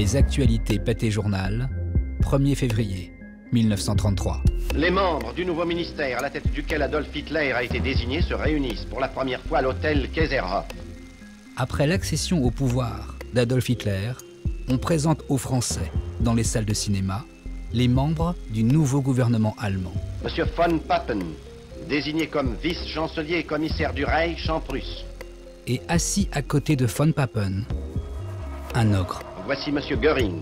Les actualités Pathé Journal, 1er février 1933. Les membres du nouveau ministère, à la tête duquel Adolf Hitler a été désigné, se réunissent pour la première fois à l'hôtel Kaiserhof. Après l'accession au pouvoir d'Adolf Hitler, on présente aux Français, dans les salles de cinéma, les membres du nouveau gouvernement allemand. Monsieur von Papen, désigné comme vice-chancelier et commissaire du Reich en Prusse. Et assis à côté de von Papen, un ogre. Voici monsieur Göring,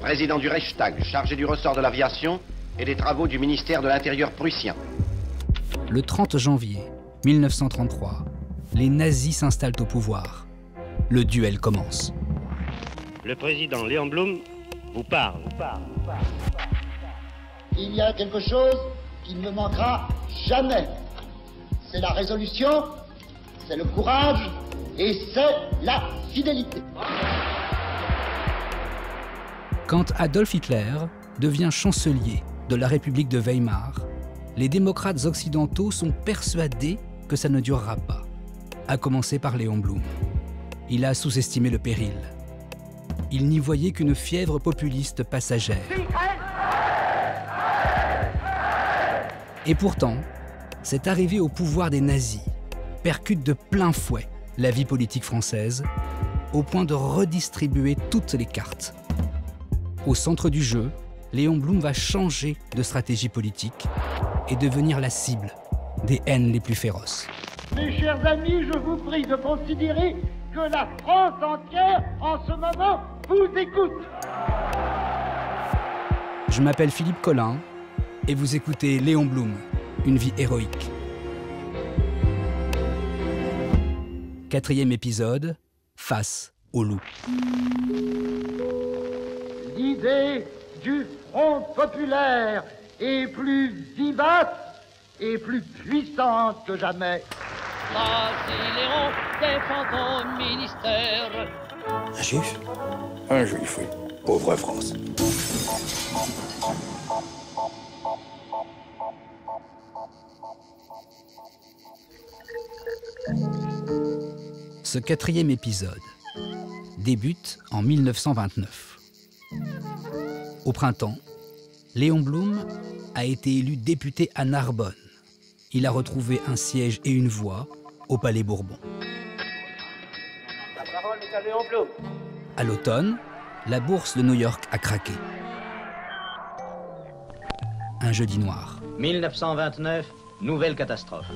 président du Reichstag, chargé du ressort de l'aviation et des travaux du ministère de l'Intérieur prussien. Le 30 janvier 1933, les nazis s'installent au pouvoir. Le duel commence. Le président Léon Blum vous parle. Il y a quelque chose qui ne me manquera jamais. C'est la résolution, c'est le courage et c'est la fidélité. Quand Adolf Hitler devient chancelier de la République de Weimar, les démocrates occidentaux sont persuadés que ça ne durera pas, à commencer par Léon Blum. Il a sous-estimé le péril. Il n'y voyait qu'une fièvre populiste passagère. Et pourtant, cette arrivée au pouvoir des nazis percute de plein fouet la vie politique française, au point de redistribuer toutes les cartes. Au centre du jeu, Léon Blum va changer de stratégie politique et devenir la cible des haines les plus féroces. Mes chers amis, je vous prie de considérer que la France entière, en ce moment, vous écoute. Je m'appelle Philippe Collin et vous écoutez Léon Blum, une vie héroïque. 4e épisode, face au loup. L'idée du Front populaire est plus vivace et plus puissante que jamais. Basélérons des fantômes ministères. Un juif? Un juif, oui. Pauvre France. Ce 4e épisode débute en 1929. Au printemps, Léon Blum a été élu député à Narbonne. Il a retrouvé un siège et une voix au Palais Bourbon. La parole est à Léon Blum. À l'automne, la bourse de New York a craqué. Un jeudi noir. 1929, nouvelle catastrophe.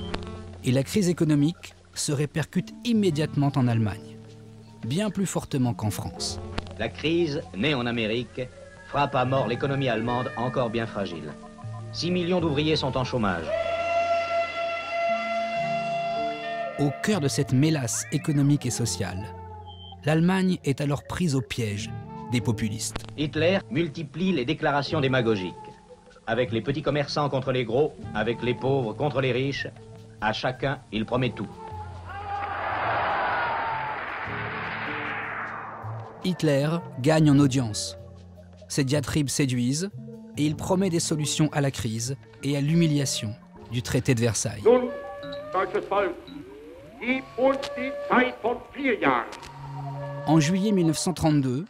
Et la crise économique se répercute immédiatement en Allemagne, bien plus fortement qu'en France. La crise, née en Amérique, frappe à mort l'économie allemande, encore bien fragile. 6 millions d'ouvriers sont en chômage. Au cœur de cette mélasse économique et sociale, l'Allemagne est alors prise au piège des populistes. Hitler multiplie les déclarations démagogiques. Avec les petits commerçants contre les gros, avec les pauvres contre les riches, à chacun, il promet tout. Hitler gagne en audience. Ces diatribes séduisent et il promet des solutions à la crise et à l'humiliation du traité de Versailles. En juillet 1932,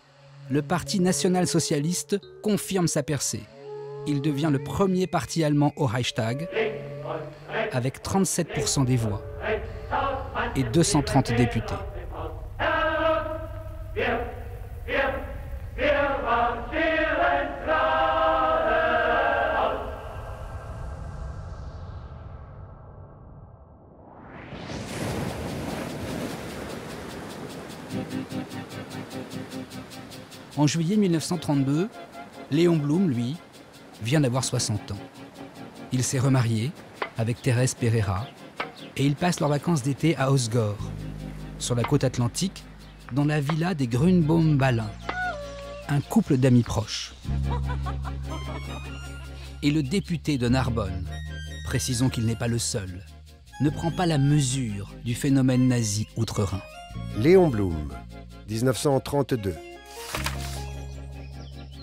le parti national-socialiste confirme sa percée. Il devient le premier parti allemand au Reichstag avec 37% des voix et 230 députés. En juillet 1932, Léon Blum, lui, vient d'avoir 60 ans. Il s'est remarié avec Thérèse Pereira et ils passent leurs vacances d'été à Osgore, sur la côte atlantique, dans la villa des Grünbaum-Balin, un couple d'amis proches. Et le député de Narbonne, précisons qu'il n'est pas le seul, ne prend pas la mesure du phénomène nazi outre-Rhin. Léon Blum, 1932.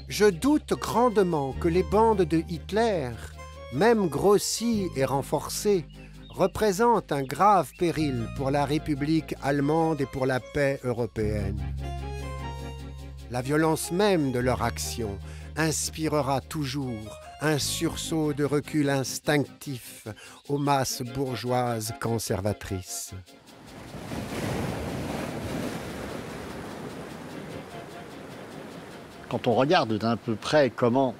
Je doute grandement que les bandes de Hitler, même grossies et renforcées, représentent un grave péril pour la République allemande et pour la paix européenne. La violence même de leur action inspirera toujours un sursaut de recul instinctif aux masses bourgeoises conservatrices. Quand on regarde d'un peu près comment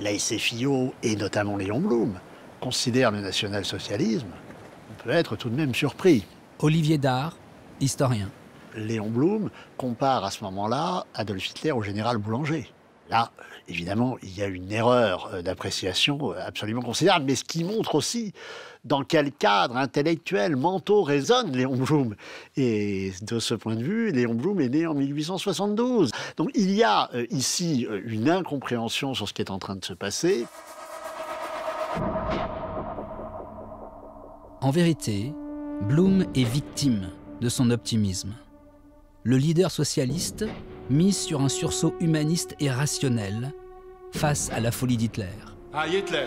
la SFIO et notamment Léon Blum considèrent le national-socialisme, on peut être tout de même surpris. Olivier Dard, historien. Léon Blum compare à ce moment-là Adolf Hitler au général Boulanger. Là, évidemment, il y a une erreur d'appréciation absolument considérable, mais ce qui montre aussi dans quel cadre intellectuel, mentaux résonne Léon Blum. Et de ce point de vue, Léon Blum est né en 1872. Donc il y a ici une incompréhension sur ce qui est en train de se passer. En vérité, Blum est victime de son optimisme. Le leader socialiste mise sur un sursaut humaniste et rationnel face à la folie d'Hitler. Hitler.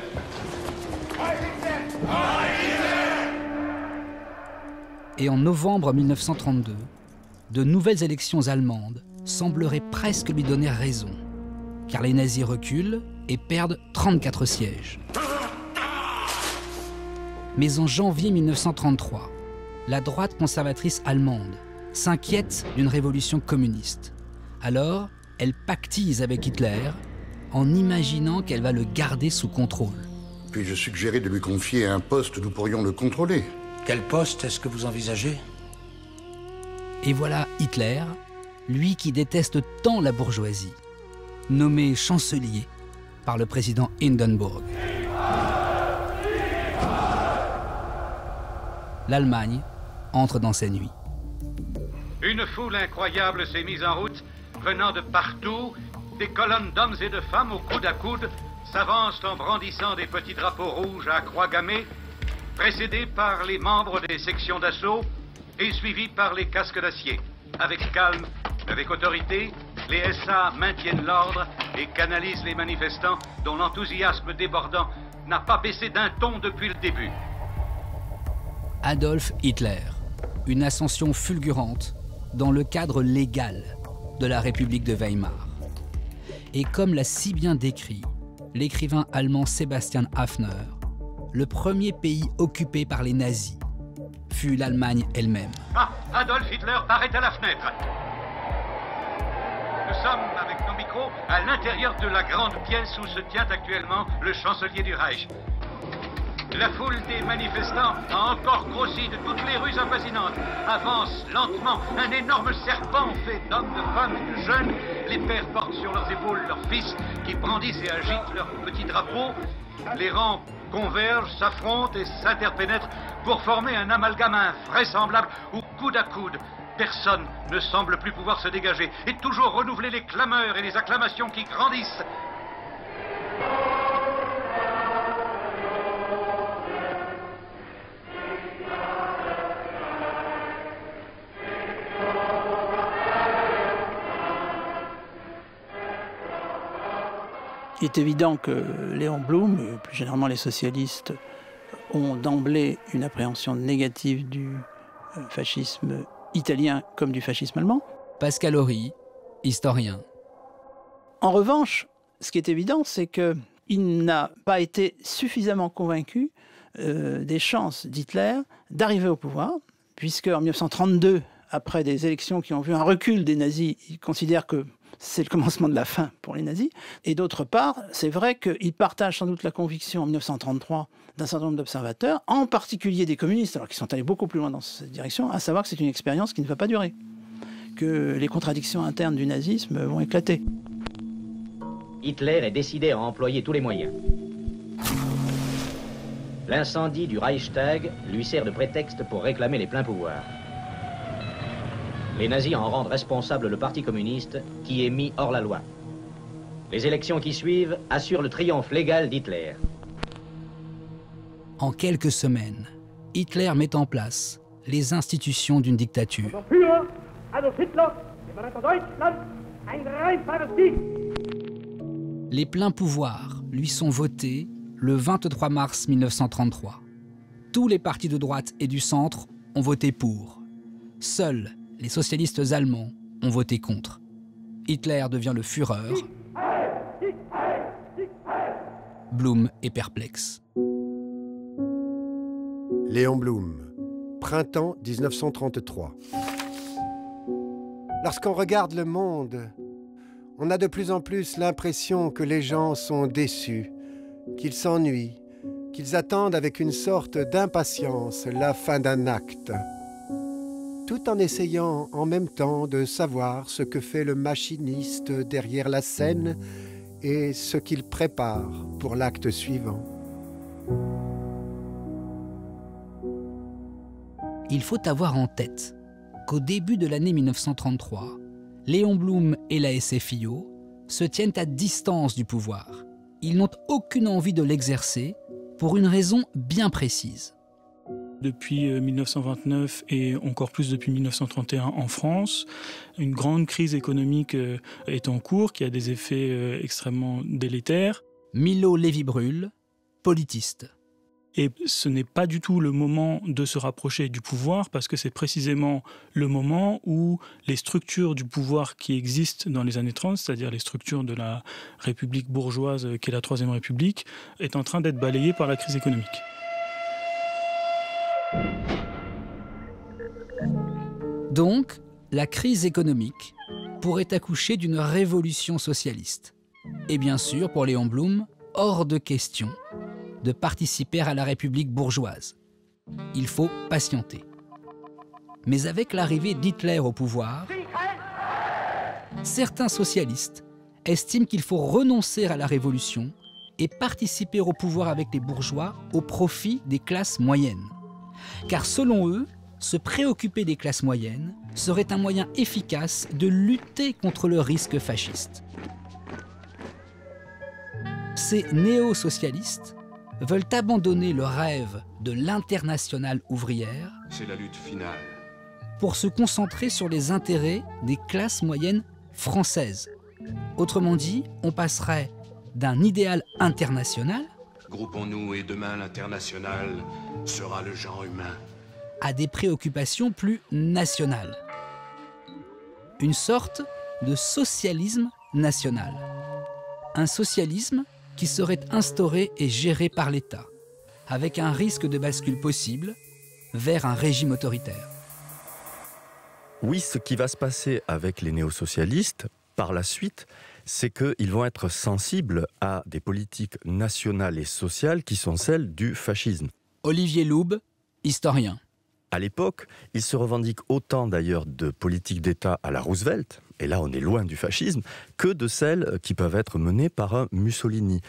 Et en novembre 1932, de nouvelles élections allemandes sembleraient presque lui donner raison, car les nazis reculent et perdent 34 sièges. Mais en janvier 1933, la droite conservatrice allemande s'inquiète d'une révolution communiste. Alors, elle pactise avec Hitler en imaginant qu'elle va le garder sous contrôle. Puis-je suggérer de lui confier un poste où nous pourrions le contrôler? Quel poste est-ce que vous envisagez? Et voilà Hitler, lui qui déteste tant la bourgeoisie, nommé chancelier par le président Hindenburg. L'Allemagne entre dans ses nuits. Une foule incroyable s'est mise en route, venant de partout, des colonnes d'hommes et de femmes au coude à coude s'avancent en brandissant des petits drapeaux rouges à croix gammées, précédés par les membres des sections d'assaut et suivis par les casques d'acier. Avec calme, avec autorité, les SA maintiennent l'ordre et canalisent les manifestants dont l'enthousiasme débordant n'a pas baissé d'un ton depuis le début. Adolf Hitler, une ascension fulgurante dans le cadre légal de la République de Weimar. Et comme l'a si bien décrit l'écrivain allemand Sebastian Haffner, le premier pays occupé par les nazis fut l'Allemagne elle-même. Ah, Adolf Hitler paraît à la fenêtre. Nous sommes, avec nos micros, à l'intérieur de la grande pièce où se tient actuellement le chancelier du Reich. La foule des manifestants a encore grossi de toutes les rues avoisinantes. Avance lentement, un énorme serpent fait d'hommes, de femmes et de jeunes. Les pères portent sur leurs épaules leurs fils qui brandissent et agitent leurs petits drapeaux. Les rangs convergent, s'affrontent et s'interpénètrent pour former un amalgame invraisemblable où, coude à coude, personne ne semble plus pouvoir se dégager et toujours renouveler les clameurs et les acclamations qui grandissent. Il est évident que Léon Blum, et plus généralement les socialistes, ont d'emblée une appréhension négative du fascisme italien comme du fascisme allemand. Pascal Ory, historien. En revanche, ce qui est évident, c'est qu'il n'a pas été suffisamment convaincu des chances d'Hitler d'arriver au pouvoir, puisque en 1932, après des élections qui ont vu un recul des nazis, il considère que c'est le commencement de la fin pour les nazis. Et d'autre part, c'est vrai qu'ils partagent sans doute la conviction en 1933 d'un certain nombre d'observateurs, en particulier des communistes, alors qu'ils sont allés beaucoup plus loin dans cette direction, à savoir que c'est une expérience qui ne va pas durer, que les contradictions internes du nazisme vont éclater. Hitler est décidé à employer tous les moyens. L'incendie du Reichstag lui sert de prétexte pour réclamer les pleins pouvoirs. Les nazis en rendent responsable le parti communiste qui est mis hors la loi. Les élections qui suivent assurent le triomphe légal d'Hitler. En quelques semaines, Hitler met en place les institutions d'une dictature. Les pleins pouvoirs lui sont votés le 23 mars 1933. Tous les partis de droite et du centre ont voté pour. Seuls les socialistes allemands ont voté contre. Hitler devient le Führer. Blum est perplexe. Léon Blum, printemps 1933. Lorsqu'on regarde le monde, on a de plus en plus l'impression que les gens sont déçus, qu'ils s'ennuient, qu'ils attendent avec une sorte d'impatience la fin d'un acte, tout en essayant en même temps de savoir ce que fait le machiniste derrière la scène et ce qu'il prépare pour l'acte suivant. Il faut avoir en tête qu'au début de l'année 1933, Léon Blum et la SFIO se tiennent à distance du pouvoir. Ils n'ont aucune envie de l'exercer pour une raison bien précise. Depuis 1929 et encore plus depuis 1931 en France, une grande crise économique est en cours qui a des effets extrêmement délétères. Milo Lévy-Bruhl, politiste. Et ce n'est pas du tout le moment de se rapprocher du pouvoir parce que c'est précisément le moment où les structures du pouvoir qui existent dans les années 30, c'est-à-dire les structures de la République bourgeoise qu'est la Troisième République, est en train d'être balayée par la crise économique. Donc, la crise économique pourrait accoucher d'une révolution socialiste. Et bien sûr, pour Léon Blum, hors de question de participer à la République bourgeoise. Il faut patienter. Mais avec l'arrivée d'Hitler au pouvoir, certains socialistes estiment qu'il faut renoncer à la révolution et participer au pouvoir avec les bourgeois au profit des classes moyennes. Car selon eux, se préoccuper des classes moyennes serait un moyen efficace de lutter contre le risque fasciste. Ces néo-socialistes veulent abandonner le rêve de l'internationale ouvrière la lutte finale. Pour se concentrer sur les intérêts des classes moyennes françaises. Autrement dit, on passerait d'un idéal international groupons-nous et demain l'international sera le genre humain à des préoccupations plus nationales. Une sorte de socialisme national. Un socialisme qui serait instauré et géré par l'État, avec un risque de bascule possible vers un régime autoritaire. Oui, ce qui va se passer avec les néo-socialistes, par la suite, c'est qu'ils vont être sensibles à des politiques nationales et sociales qui sont celles du fascisme. Olivier Loubet, historien. À l'époque, ils se revendiquent autant d'ailleurs de politiques d'État à la Roosevelt, et là on est loin du fascisme, que de celles qui peuvent être menées par un Mussolini.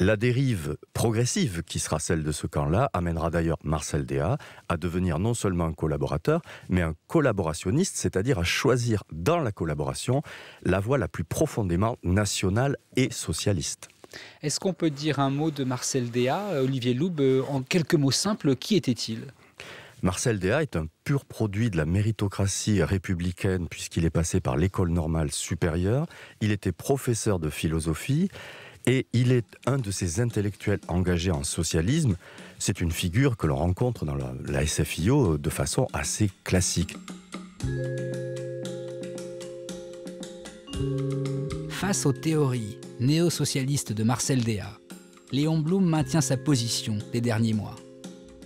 La dérive progressive qui sera celle de ce camp-là amènera d'ailleurs Marcel Déat à devenir non seulement un collaborateur, mais un collaborationniste, c'est-à-dire à choisir dans la collaboration la voie la plus profondément nationale et socialiste. Est-ce qu'on peut dire un mot de Marcel Déat, Olivier Loubet, en quelques mots simples, qui était-il ? Marcel Déat est un pur produit de la méritocratie républicaine puisqu'il est passé par l'école normale supérieure. Il était professeur de philosophie et il est un de ces intellectuels engagés en socialisme. C'est une figure que l'on rencontre dans la SFIO de façon assez classique. Face aux théories néo-socialistes de Marcel Déat, Léon Blum maintient sa position des derniers mois.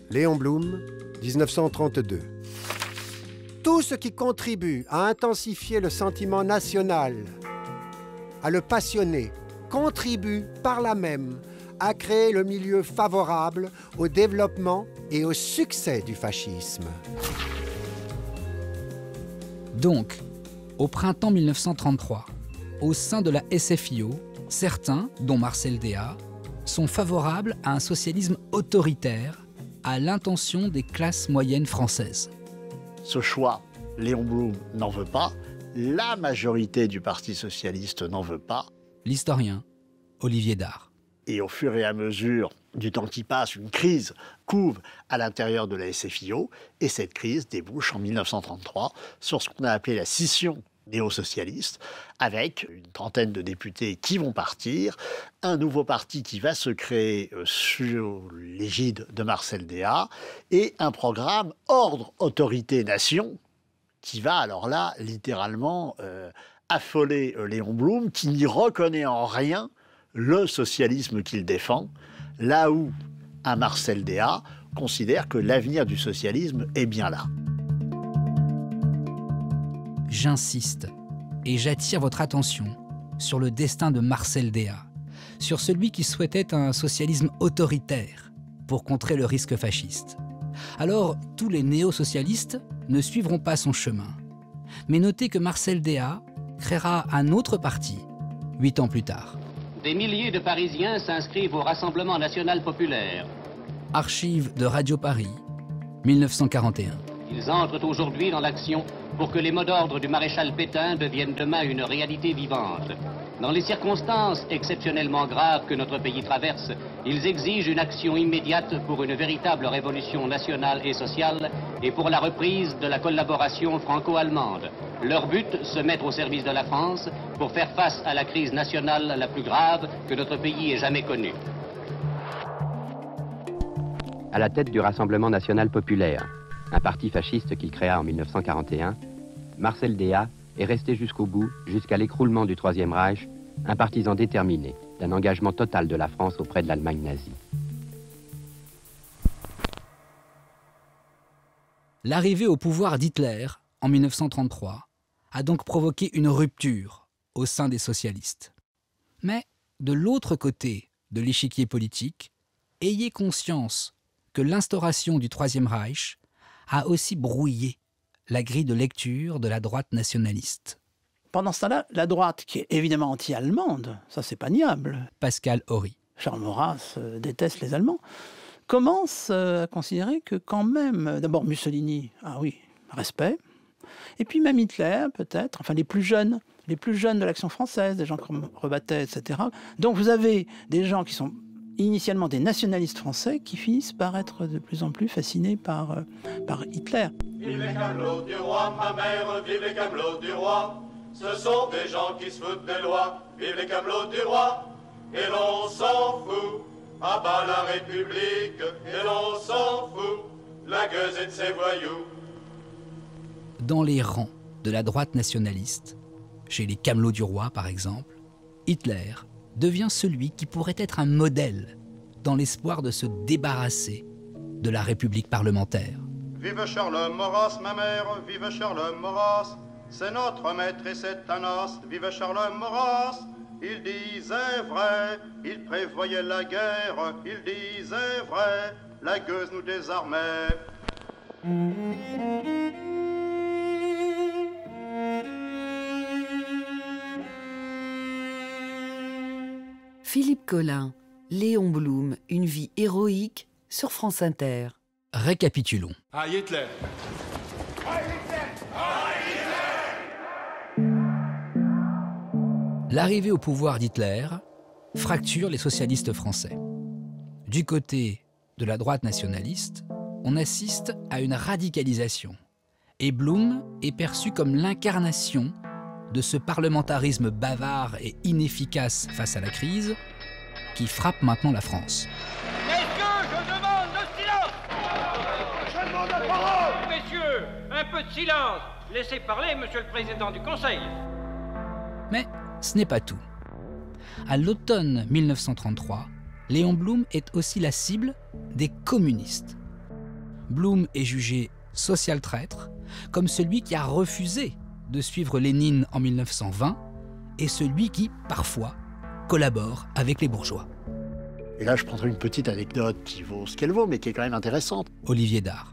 Léon Blum, 1932. Tout ce qui contribue à intensifier le sentiment national, à le passionner, contribue par là même à créer le milieu favorable au développement et au succès du fascisme. Donc, au printemps 1933, au sein de la SFIO, certains, dont Marcel Déat, sont favorables à un socialisme autoritaire à l'intention des classes moyennes françaises. Ce choix, Léon Blum n'en veut pas, la majorité du Parti socialiste n'en veut pas. L'historien Olivier Dard. Et au fur et à mesure du temps qui passe, une crise couve à l'intérieur de la SFIO, et cette crise débouche en 1933 sur ce qu'on a appelé la scission néo-socialiste, avec une trentaine de députés qui vont partir, un nouveau parti qui va se créer sous l'égide de Marcel Déat, et un programme ordre, autorité, nation, qui va alors là littéralement affolé Léon Blum, qui n'y reconnaît en rien le socialisme qu'il défend, là où un Marcel Déat considère que l'avenir du socialisme est bien là. J'insiste et j'attire votre attention sur le destin de Marcel Déat, sur celui qui souhaitait un socialisme autoritaire pour contrer le risque fasciste. Alors, tous les néo-socialistes ne suivront pas son chemin. Mais notez que Marcel Déat créera un autre parti 8 ans plus tard. Des milliers de Parisiens s'inscrivent au Rassemblement national populaire. Archives de Radio Paris, 1941. Ils entrent aujourd'hui dans l'action pour que les mots d'ordre du maréchal Pétain deviennent demain une réalité vivante. Dans les circonstances exceptionnellement graves que notre pays traverse, ils exigent une action immédiate pour une véritable révolution nationale et sociale et pour la reprise de la collaboration franco-allemande. Leur but, se mettre au service de la France pour faire face à la crise nationale la plus grave que notre pays ait jamais connue. À la tête du Rassemblement national populaire, un parti fasciste qu'il créa en 1941, Marcel Déat est resté jusqu'au bout, jusqu'à l'écroulement du Troisième Reich, un partisan déterminé d'un engagement total de la France auprès de l'Allemagne nazie. L'arrivée au pouvoir d'Hitler, en 1933, a donc provoqué une rupture au sein des socialistes. Mais de l'autre côté de l'échiquier politique, ayez conscience que l'instauration du Troisième Reich a aussi brouillé la grille de lecture de la droite nationaliste. Pendant ce temps-là, la droite, qui est évidemment anti-allemande, ça c'est pas niable. Pascal Ory. Charles Maurras déteste les Allemands. Commence à considérer que quand même, d'abord Mussolini, ah oui, respect, et puis même Hitler peut-être, enfin les plus jeunes de l'Action française, des gens comme Rebattet, etc. Donc vous avez des gens qui sont initialement des nationalistes français qui finissent par être de plus en plus fascinés par Hitler. Vive les camelots du roi, ma mère, vive les camelots du roi. Ce sont des gens qui se foutent des lois. Vive les camelots du roi, et l'on s'en fout. À bas la République, et l'on s'en fout. La gueuse et de ses voyous. Dans les rangs de la droite nationaliste, chez les camelots du roi par exemple, Hitler devient celui qui pourrait être un modèle dans l'espoir de se débarrasser de la République parlementaire. Vive Charles Maurras, ma mère, vive Charles Maurras, c'est notre maître et c'est un os, vive Charles Maurras, il disait vrai, il prévoyait la guerre, il disait vrai, la gueuse nous désarmait. Philippe Collin, Léon Blum, une vie héroïque sur France Inter. Récapitulons. Ah, Hitler. Ah, Hitler. Ah, Hitler. L'arrivée au pouvoir d'Hitler fracture les socialistes français. Du côté de la droite nationaliste, on assiste à une radicalisation. Et Blum est perçu comme l'incarnation de ce parlementarisme bavard et inefficace face à la crise qui frappe maintenant la France. Messieurs, je demande le silence! Je demande la parole! Messieurs, un peu de silence! Laissez parler, monsieur le président du Conseil! Mais ce n'est pas tout. À l'automne 1933, Léon Blum est aussi la cible des communistes. Blum est jugé social traître, comme celui qui a refusé de suivre Lénine en 1920 et celui qui, parfois, collabore avec les bourgeois. Et là, je prendrai une petite anecdote qui vaut ce qu'elle vaut, mais qui est quand même intéressante. Olivier Dard.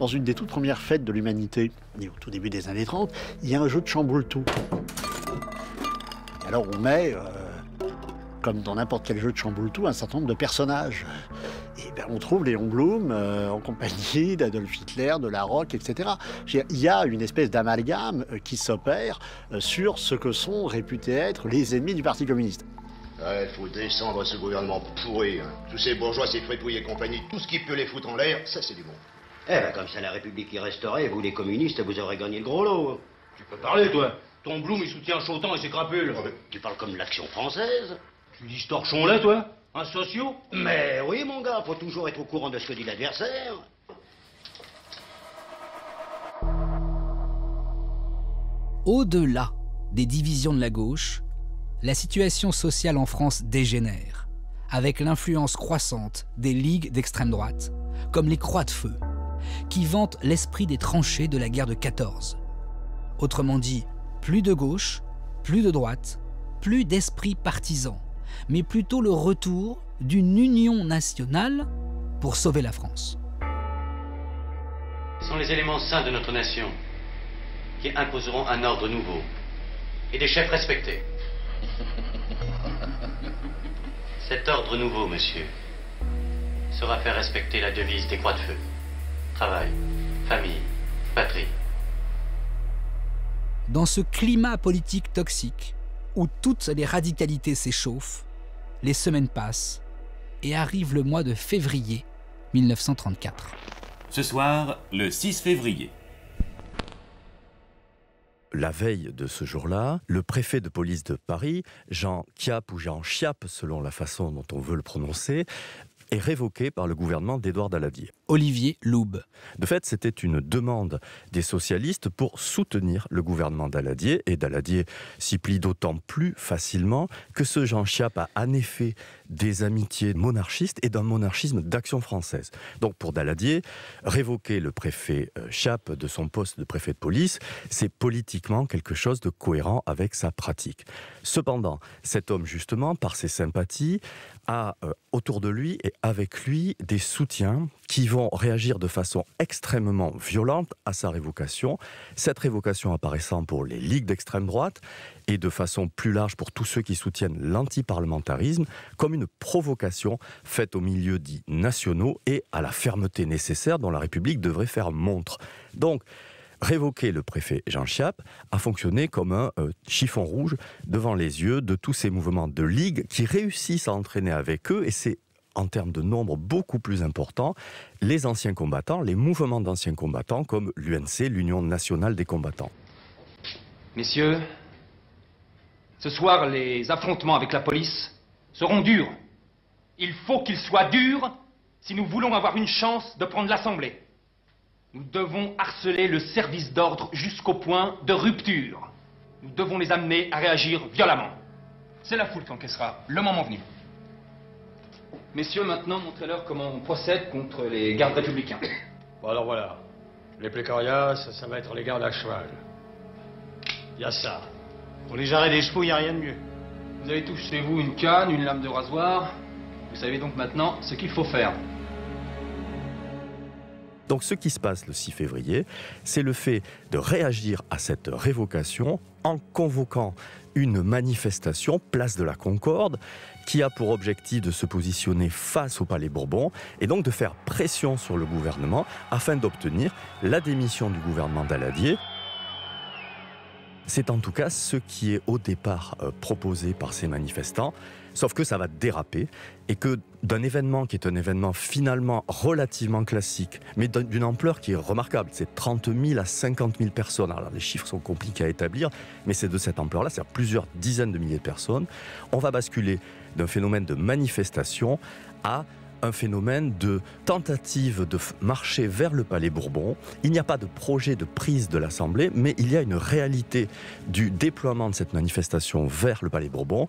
Dans une des toutes premières fêtes de l'humanité, au tout début des années 30, il y a un jeu de chamboule-tout. Alors on met, comme dans n'importe quel jeu de chamboule-tout, un certain nombre de personnages. Et bien, on trouve Léon Blum en compagnie d'Adolf Hitler, de La Roque, etc. Il y a une espèce d'amalgame qui s'opère sur ce que sont réputés être les ennemis du Parti communiste. Ouais, faut descendre ce gouvernement pourri. Hein. Tous ces bourgeois, ces fripouilles et compagnie, tout ce qui peut les foutre en l'air, ça c'est du bon. Eh ben, comme ça la République y resterait, vous les communistes, vous aurez gagné le gros lot. Hein. Tu peux parler, toi. Ton Blum, il soutient Chautemps et ses crapules. Oh, tu parles comme l'Action française. Tu dis ce torchon-là, toi? Un socio? Mais oui, mon gars, faut toujours être au courant de ce que dit l'adversaire. Au-delà des divisions de la gauche, la situation sociale en France dégénère, avec l'influence croissante des ligues d'extrême droite, comme les Croix de Feu, qui vantent l'esprit des tranchées de la guerre de 14. Autrement dit, plus de gauche, plus de droite, plus d'esprit partisan, mais plutôt le retour d'une union nationale pour sauver la France. Ce sont les éléments sains de notre nation qui imposeront un ordre nouveau et des chefs respectés. Cet ordre nouveau, monsieur, sera faire respecter la devise des Croix de Feu. Travail, famille, patrie. Dans ce climat politique toxique, où toutes les radicalités s'échauffent, les semaines passent et arrive le mois de février 1934. Ce soir, le 6 février. La veille de ce jour-là, le préfet de police de Paris, Jean Chiappe ou Jean Chiappe, selon la façon dont on veut le prononcer, est révoqué par le gouvernement d'Édouard Daladier. Olivier Loubet. De fait, c'était une demande des socialistes pour soutenir le gouvernement Daladier, et Daladier s'y plie d'autant plus facilement que ce Jean Chiappe a en effet des amitiés monarchistes et d'un monarchisme d'action française. Donc pour Daladier, révoquer le préfet Chiappe de son poste de préfet de police, c'est politiquement quelque chose de cohérent avec sa pratique. Cependant, cet homme justement, par ses sympathies, a autour de lui et avec lui des soutiens qui vont réagir de façon extrêmement violente à sa révocation. Cette révocation apparaissant pour les ligues d'extrême droite et de façon plus large pour tous ceux qui soutiennent l'antiparlementarisme comme une provocation faite aux milieux dits nationaux et à la fermeté nécessaire dont la République devrait faire montre. Donc, révoquer le préfet Jean Chiappe a fonctionné comme un chiffon rouge devant les yeux de tous ces mouvements de ligue qui réussissent à entraîner avec eux, et c'est en termes de nombre beaucoup plus important, les anciens combattants, les mouvements d'anciens combattants comme l'UNC, l'Union nationale des combattants. Messieurs, ce soir, les affrontements avec la police seront durs. Il faut qu'ils soient durs si nous voulons avoir une chance de prendre l'Assemblée. Nous devons harceler le service d'ordre jusqu'au point de rupture. Nous devons les amener à réagir violemment. C'est la foule qu'encaissera le moment venu. Messieurs, maintenant, montrez-leur comment on procède contre les gardes républicains. Bon, alors voilà. Les plécariats, ça va être les gardes à cheval. Il y a ça. Pour les jarrets des chevaux, il n'y a rien de mieux. Vous avez tous chez vous une canne, une lame de rasoir. Vous savez donc maintenant ce qu'il faut faire. Donc ce qui se passe le 6 février, c'est le fait de réagir à cette révocation en convoquant une manifestation, place de la Concorde, qui a pour objectif de se positionner face au Palais Bourbon et donc de faire pression sur le gouvernement afin d'obtenir la démission du gouvernement Daladier. C'est en tout cas ce qui est au départ proposé par ces manifestants, sauf que ça va déraper et que d'un événement qui est un événement finalement relativement classique, mais d'une ampleur qui est remarquable, c'est 30 000 à 50 000 personnes, alors les chiffres sont compliqués à établir, mais c'est de cette ampleur-là, c'est-à-dire plusieurs dizaines de milliers de personnes, on va basculer d'un phénomène de manifestation à un phénomène de tentative de marcher vers le Palais Bourbon. Il n'y a pas de projet de prise de l'Assemblée, mais il y a une réalité du déploiement de cette manifestation vers le Palais Bourbon.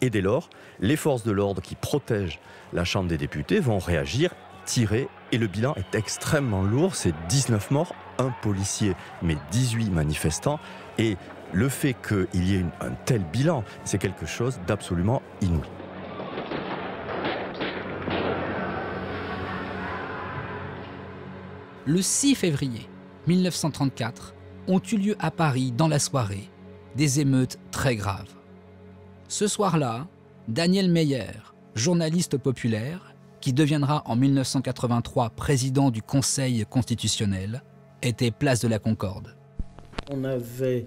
Et dès lors, les forces de l'ordre qui protègent la Chambre des députés vont réagir, tirer, et le bilan est extrêmement lourd. C'est 19 morts, un policier, mais 18 manifestants. Et le fait qu'il y ait un tel bilan, c'est quelque chose d'absolument inouï. Le 6 février 1934 ont eu lieu à Paris, dans la soirée, des émeutes très graves. Ce soir-là, Daniel Meyer, journaliste populaire, qui deviendra en 1983 président du Conseil constitutionnel, était place de la Concorde. On avait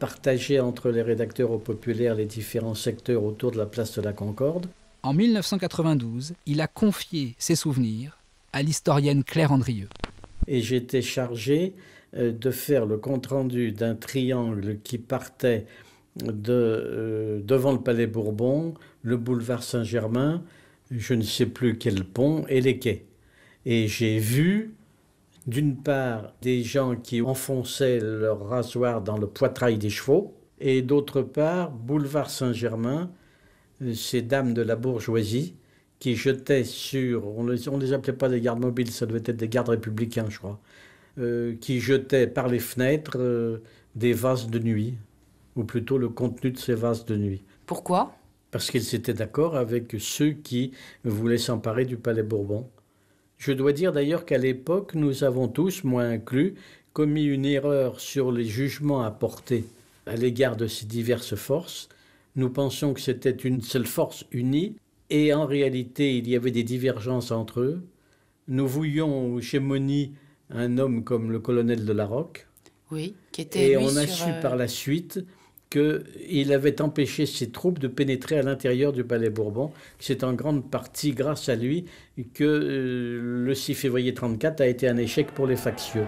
partagé entre les rédacteurs au populaire les différents secteurs autour de la place de la Concorde. En 1992, il a confié ses souvenirs à l'historienne Claire Andrieux. Et j'étais chargé de faire le compte-rendu d'un triangle qui partait de, devant le Palais Bourbon, le boulevard Saint-Germain, je ne sais plus quel pont, et les quais. Et j'ai vu, d'une part, des gens qui enfonçaient leur rasoir dans le poitrail des chevaux, et d'autre part, boulevard Saint-Germain, ces dames de la bourgeoisie qui jetaient sur, on les appelait pas des gardes mobiles, ça devait être des gardes républicains, je crois, qui jetaient par les fenêtres des vases de nuit, ou plutôt le contenu de ces vases de nuit. Pourquoi ? Parce qu'ils étaient d'accord avec ceux qui voulaient s'emparer du Palais Bourbon. Je dois dire d'ailleurs qu'à l'époque, nous avons tous, moi inclus, commis une erreur sur les jugements apportés à l'égard de ces diverses forces. Nous pensions que c'était une seule force unie, et en réalité, il y avait des divergences entre eux. Nous voulions aux gémonies un homme comme le colonel de la Roque. Oui, qui était. Et on a su par la suite qu'il avait empêché ses troupes de pénétrer à l'intérieur du Palais Bourbon. C'est en grande partie grâce à lui que le 6 février 1934 a été un échec pour les factieux.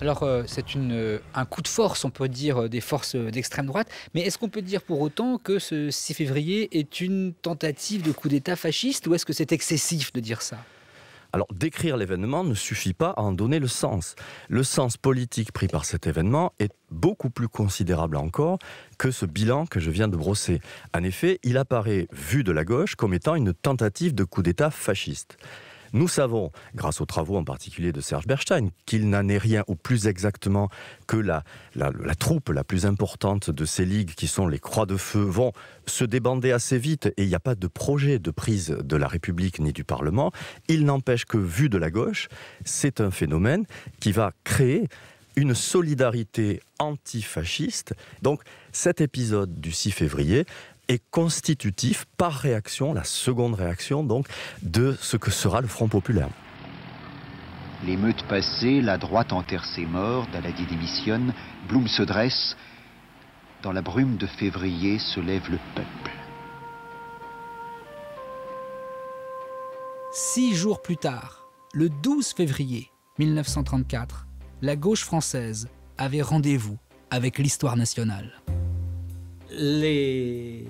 Alors c'est un coup de force, on peut dire, des forces d'extrême droite. Mais est-ce qu'on peut dire pour autant que ce 6 février est une tentative de coup d'État fasciste, ou est-ce que c'est excessif de dire ça ? Alors, décrire l'événement ne suffit pas à en donner le sens. Le sens politique pris par cet événement est beaucoup plus considérable encore que ce bilan que je viens de brosser. En effet, il apparaît, vu de la gauche, comme étant une tentative de coup d'État fasciste. Nous savons, grâce aux travaux en particulier de Serge Bernstein, qu'il n'en est rien, ou plus exactement que la troupe la plus importante de ces ligues, qui sont les Croix de Feu, vont se débander assez vite, et il n'y a pas de projet de prise de la République ni du Parlement. Il n'empêche que, vu de la gauche, c'est un phénomène qui va créer une solidarité antifasciste. Donc cet épisode du 6 février... est constitutif, par réaction, la seconde réaction donc, de ce que sera le Front populaire. L'émeute passée, la droite enterre ses morts, Daladier démissionne, Blum se dresse. Dans la brume de février se lève le peuple. 6 jours plus tard, le 12 février 1934, la gauche française avait rendez-vous avec l'histoire nationale. Les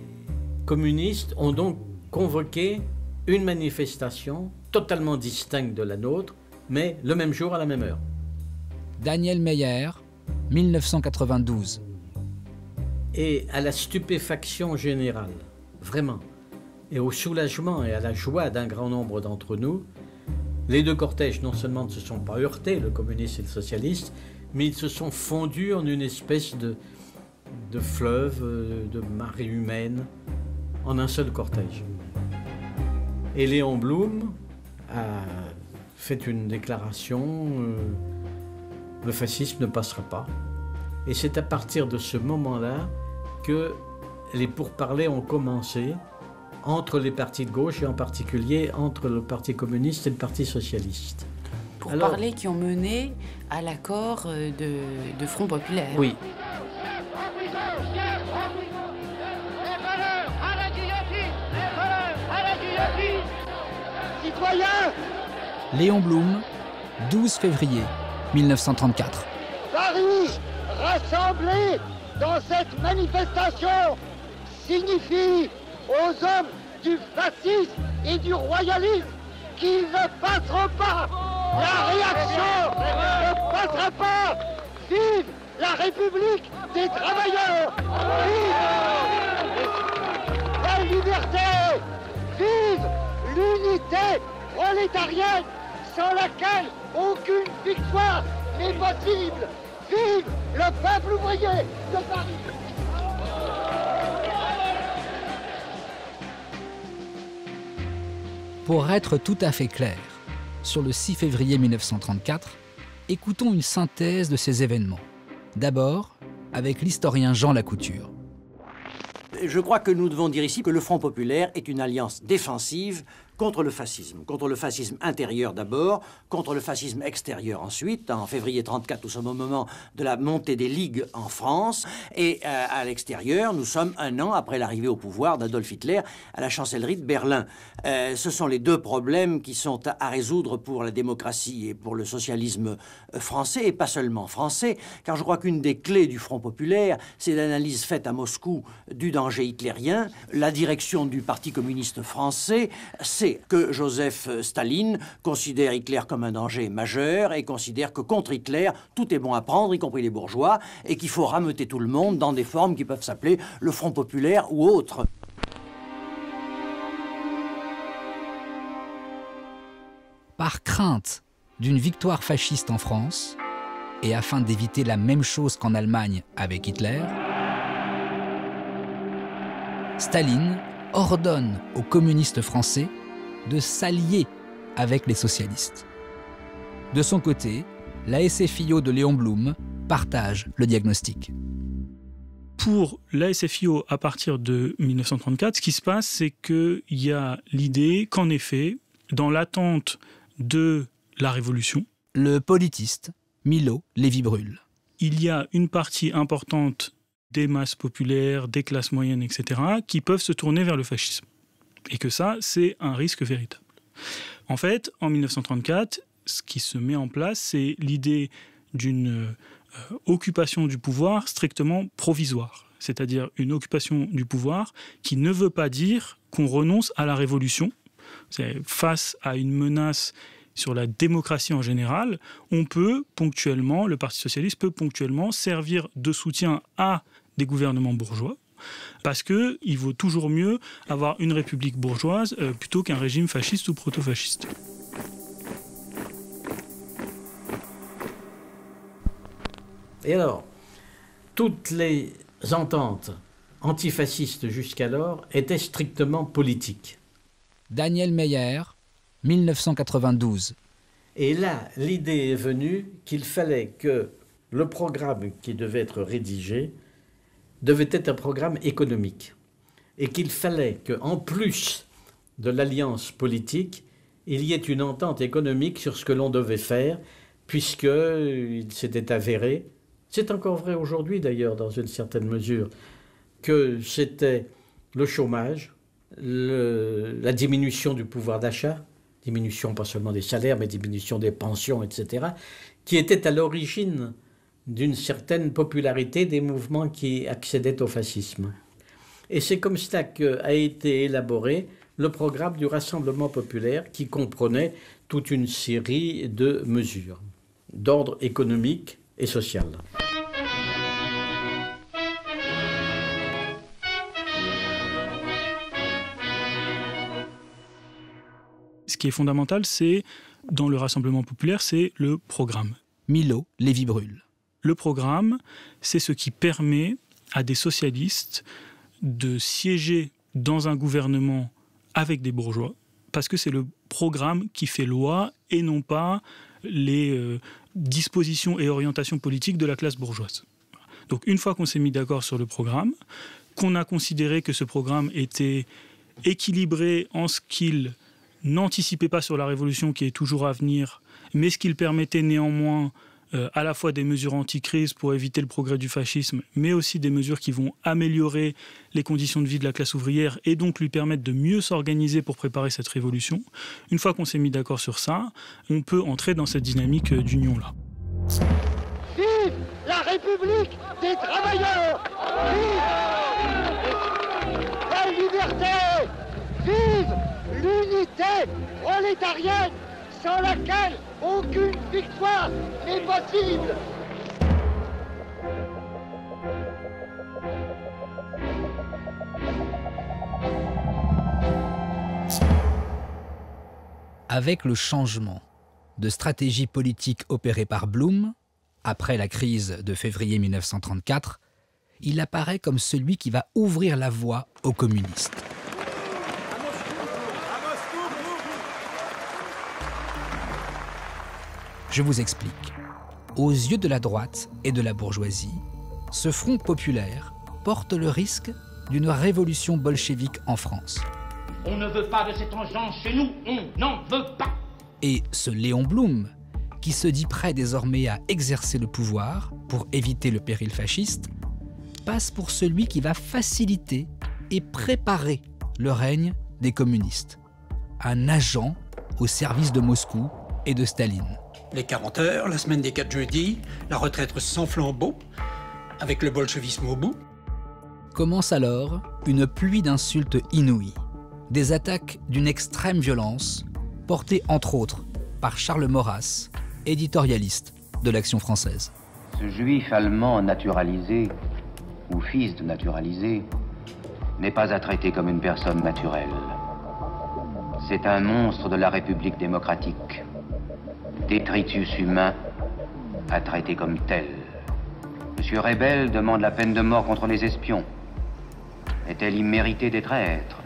communistes ont donc convoqué une manifestation totalement distincte de la nôtre, mais le même jour à la même heure. Daniel Meyer, 1992. Et à la stupéfaction générale, vraiment, et au soulagement et à la joie d'un grand nombre d'entre nous, les deux cortèges non seulement ne se sont pas heurtés, le communiste et le socialiste, mais ils se sont fondus en une espèce de fleuves, de marées humaines, en un seul cortège. Et Léon Blum a fait une déclaration « Le fascisme ne passera pas ». Et c'est à partir de ce moment-là que les pourparlers ont commencé entre les partis de gauche, et en particulier entre le Parti communiste et le Parti socialiste. Pourparlers qui ont mené à l'accord de Front populaire. Oui. Léon Blum, 12 février 1934. Paris, rassemblé dans cette manifestation, signifie aux hommes du fascisme et du royalisme qu'ils ne passeront pas. La réaction ne passera pas. Vive la République des travailleurs. Vive la liberté. Vive l'unité prolétarienne, sans laquelle aucune victoire n'est possible. Vive le peuple ouvrier de Paris. Pour être tout à fait clair, sur le 6 février 1934, écoutons une synthèse de ces événements. D'abord, avec l'historien Jean Lacouture. Je crois que nous devons dire ici que le Front populaire est une alliance défensive contre le fascisme intérieur d'abord, contre le fascisme extérieur ensuite. En février 1934, nous sommes au moment de la montée des ligues en France, et à l'extérieur, nous sommes un an après l'arrivée au pouvoir d'Adolf Hitler à la chancellerie de Berlin. Ce sont les deux problèmes qui sont à résoudre pour la démocratie et pour le socialisme français, et pas seulement français, car je crois qu'une des clés du Front populaire, c'est l'analyse faite à Moscou du danger hitlérien, la direction du Parti communiste français, c'est passé, que Joseph Staline considère Hitler comme un danger majeur et considère que contre Hitler, tout est bon à prendre, y compris les bourgeois, et qu'il faut rameuter tout le monde dans des formes qui peuvent s'appeler le Front populaire ou autre. Par crainte d'une victoire fasciste en France, et afin d'éviter la même chose qu'en Allemagne avec Hitler, Staline ordonne aux communistes français de s'allier avec les socialistes. De son côté, la SFIO de Léon Blum partage le diagnostic. Pour la SFIO, à partir de 1934, ce qui se passe, c'est qu'il y a l'idée qu'en effet, dans l'attente de la Révolution, le politiste Milo Lévy-Bruhl, il y a une partie importante des masses populaires, des classes moyennes, etc., qui peuvent se tourner vers le fascisme. Et que ça, c'est un risque véritable. En fait, en 1934, ce qui se met en place, c'est l'idée d'une occupation du pouvoir strictement provisoire. C'est-à-dire une occupation du pouvoir qui ne veut pas dire qu'on renonce à la révolution. Face à une menace sur la démocratie en général, on peut ponctuellement, le Parti socialiste peut ponctuellement servir de soutien à des gouvernements bourgeois, parce qu'il vaut toujours mieux avoir une république bourgeoise plutôt qu'un régime fasciste ou proto-fasciste. Et alors, toutes les ententes antifascistes jusqu'alors étaient strictement politiques. Daniel Meyer, 1992. Et là, l'idée est venue qu'il fallait que le programme qui devait être rédigé devait être un programme économique. Et qu'il fallait qu'en plus de l'alliance politique, il y ait une entente économique sur ce que l'on devait faire, puisqu'il s'était avéré, c'est encore vrai aujourd'hui d'ailleurs dans une certaine mesure, que c'était le chômage, la diminution du pouvoir d'achat, diminution pas seulement des salaires, mais diminution des pensions, etc., qui était à l'origine d'une certaine popularité des mouvements qui accédaient au fascisme. Et c'est comme cela qu'a été élaboré le programme du Rassemblement populaire, qui comprenait toute une série de mesures d'ordre économique et social. Ce qui est fondamental, c'est, dans le Rassemblement populaire, c'est le programme. Milo Lévy-Bruhl. Le programme, c'est ce qui permet à des socialistes de siéger dans un gouvernement avec des bourgeois, parce que c'est le programme qui fait loi et non pas les dispositions et orientations politiques de la classe bourgeoise. Donc une fois qu'on s'est mis d'accord sur le programme, qu'on a considéré que ce programme était équilibré en ce qu'il n'anticipait pas sur la révolution qui est toujours à venir, mais ce qu'il permettait néanmoins à la fois des mesures anti-crise pour éviter le progrès du fascisme, mais aussi des mesures qui vont améliorer les conditions de vie de la classe ouvrière et donc lui permettre de mieux s'organiser pour préparer cette révolution. Une fois qu'on s'est mis d'accord sur ça, on peut entrer dans cette dynamique d'union-là. Vive la République des travailleurs! Vive la liberté! Vive l'unité prolétarienne, sans laquelle aucune victoire n'est possible! Avec le changement de stratégie politique opéré par Blum, après la crise de février 1934, il apparaît comme celui qui va ouvrir la voie aux communistes. Je vous explique. Aux yeux de la droite et de la bourgeoisie, ce front populaire porte le risque d'une révolution bolchevique en France. On ne veut pas de cet enjeu chez nous, on n'en veut pas. Et ce Léon Blum, qui se dit prêt désormais à exercer le pouvoir pour éviter le péril fasciste, passe pour celui qui va faciliter et préparer le règne des communistes. Un agent au service de Moscou et de Staline. Les 40 heures, la semaine des 4 jeudis, la retraite sans flambeau, avec le bolchevisme au bout. Commence alors une pluie d'insultes inouïes. des attaques d'une extrême violence, portées entre autres par Charles Maurras, éditorialiste de l'Action française. Ce juif allemand naturalisé, ou fils de naturalisé, n'est pas à traiter comme une personne naturelle. C'est un monstre de la République démocratique, détritus humain à traiter comme tel. Monsieur Rebel demande la peine de mort contre les espions. Est-elle imméritée des traîtres?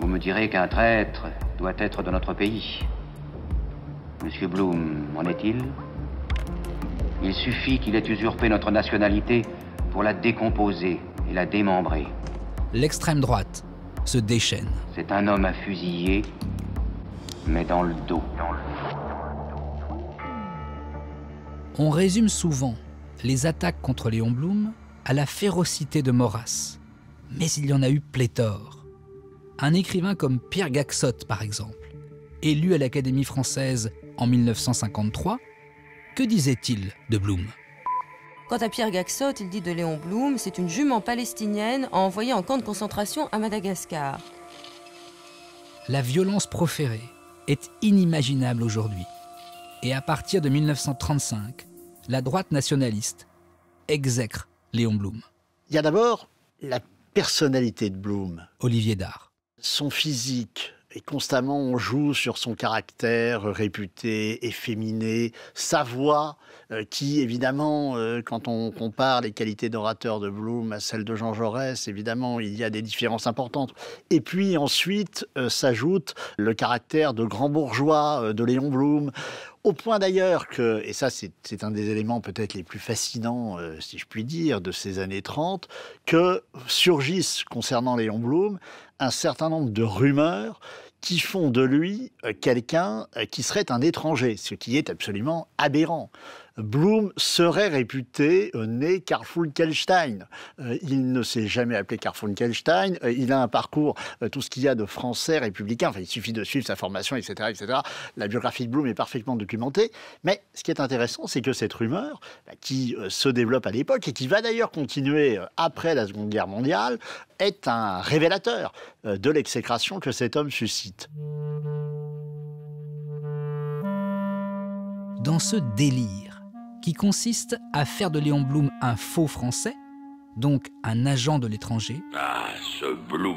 Vous me direz qu'un traître doit être de notre pays. Monsieur Blum, en est-il? Il suffit qu'il ait usurpé notre nationalité pour la décomposer et la démembrer. L'extrême droite se déchaîne. C'est un homme à fusiller, mais dans le dos. On résume souvent les attaques contre Léon Blum à la férocité de Maurras. Mais il y en a eu pléthore. Un écrivain comme Pierre Gaxotte, par exemple, élu à l'Académie française en 1953, que disait-il de Blum ? Quant à Pierre Gaxotte, il dit de Léon Blum, c'est une jument palestinienne à envoyer en camp de concentration à Madagascar. La violence proférée est inimaginable aujourd'hui. Et à partir de 1935, la droite nationaliste exècre Léon Blum. Il y a d'abord la personnalité de Blum. Olivier Dard. Son physique. Et constamment, on joue sur son caractère réputé, efféminé, sa voix, qui, évidemment, quand on compare les qualités d'orateur de Blum à celles de Jean Jaurès, évidemment, il y a des différences importantes. Et puis ensuite, s'ajoute le caractère de grand bourgeois de Léon Blum, au point d'ailleurs que, et ça c'est un des éléments peut-être les plus fascinants, si je puis dire, de ces années 30, que surgissent concernant Léon Blum un certain nombre de rumeurs qui font de lui quelqu'un qui serait un étranger, ce qui est absolument aberrant. Blum serait réputé né Karfunkelstein. Il ne s'est jamais appelé Karfunkelstein. Il a un parcours, tout ce qu'il y a de français républicain. Enfin, il suffit de suivre sa formation, etc., etc. La biographie de Blum est parfaitement documentée. Mais ce qui est intéressant, c'est que cette rumeur, qui se développe à l'époque et qui va d'ailleurs continuer après la Seconde Guerre mondiale, est un révélateur de l'exécration que cet homme suscite. Dans ce délire, qui consiste à faire de Léon Blum un faux français, donc un agent de l'étranger. Ah, ce Blum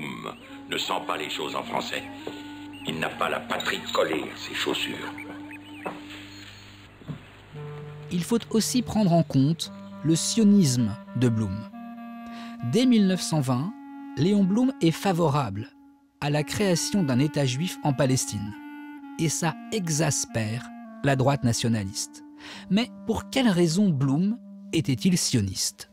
ne sent pas les choses en français. Il n'a pas la patrie collée à ses chaussures. Il faut aussi prendre en compte le sionisme de Blum. Dès 1920, Léon Blum est favorable à la création d'un État juif en Palestine. Et ça exaspère la droite nationaliste. Mais pour quelle raison Blum était-il sioniste?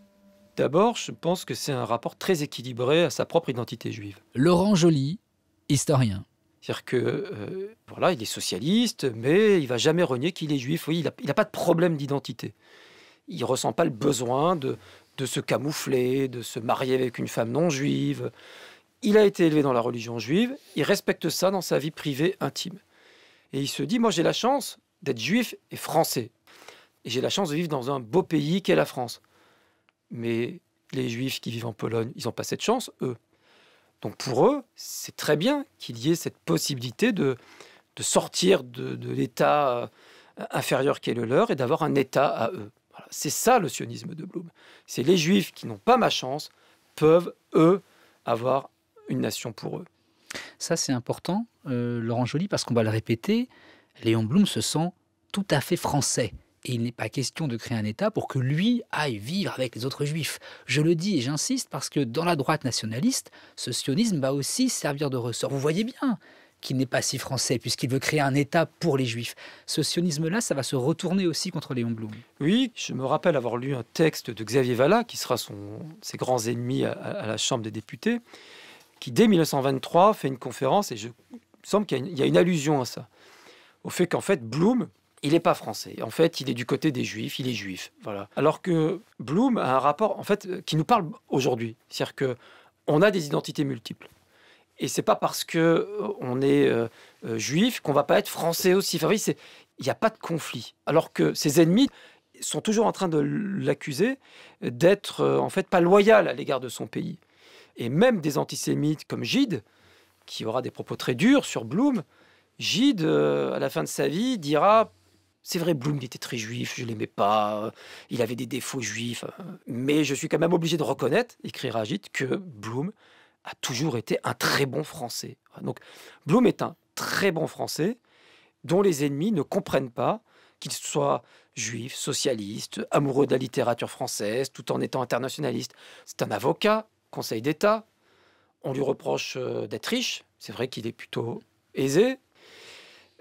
D'abord, je pense que c'est un rapport très équilibré à sa propre identité juive. Laurent Joly, historien. C'est-à-dire que, voilà, il est socialiste, mais il ne va jamais renier qu'il est juif. Oui, il n'a pas de problème d'identité. Il ne ressent pas le besoin de se camoufler, de se marier avec une femme non juive. Il a été élevé dans la religion juive. Il respecte ça dans sa vie privée intime. Et il se dit, moi j'ai la chance d'être juif et français. Et j'ai la chance de vivre dans un beau pays qu'est la France. Mais les Juifs qui vivent en Pologne, ils n'ont pas cette chance, eux. Donc pour eux, c'est très bien qu'il y ait cette possibilité de sortir de l'État inférieur qu'est le leur et d'avoir un État à eux. Voilà. C'est ça le sionisme de Blum. C'est les Juifs qui n'ont pas ma chance peuvent, eux, avoir une nation pour eux. Ça, c'est important, Laurent Joly, parce qu'on va le répéter, Léon Blum se sent tout à fait français. Et il n'est pas question de créer un État pour que lui aille vivre avec les autres juifs. Je le dis et j'insiste parce que dans la droite nationaliste, ce sionisme va aussi servir de ressort. Vous voyez bien qu'il n'est pas si français puisqu'il veut créer un État pour les juifs. Ce sionisme-là, ça va se retourner aussi contre Léon Blum. Oui, je me rappelle avoir lu un texte de Xavier Vallat, qui sera ses grands ennemis à la Chambre des députés, qui dès 1923 fait une conférence, et il me semble qu'il y a une allusion à ça, au fait qu'en fait, Blum, il n'est pas français. En fait, il est du côté des Juifs, il est juif. Voilà. Alors que Blum a un rapport en fait, qui nous parle aujourd'hui. C'est-à-dire qu'on a des identités multiples. Et ce n'est pas parce qu'on est juif qu'on ne va pas être français aussi. Enfin, oui, il n'y a pas de conflit. Alors que ses ennemis sont toujours en train de l'accuser d'être en fait pas loyal à l'égard de son pays. Et même des antisémites comme Gide, qui aura des propos très durs sur Blum, Gide, à la fin de sa vie, dira « C'est vrai, Blum était très juif, je ne l'aimais pas, il avait des défauts juifs, mais je suis quand même obligé de reconnaître, » écrira Gide, que Blum a toujours été un très bon Français. Donc Blum est un très bon Français dont les ennemis ne comprennent pas qu'il soit juif, socialiste, amoureux de la littérature française, tout en étant internationaliste. C'est un avocat, conseil d'État. On lui reproche d'être riche. C'est vrai qu'il est plutôt aisé.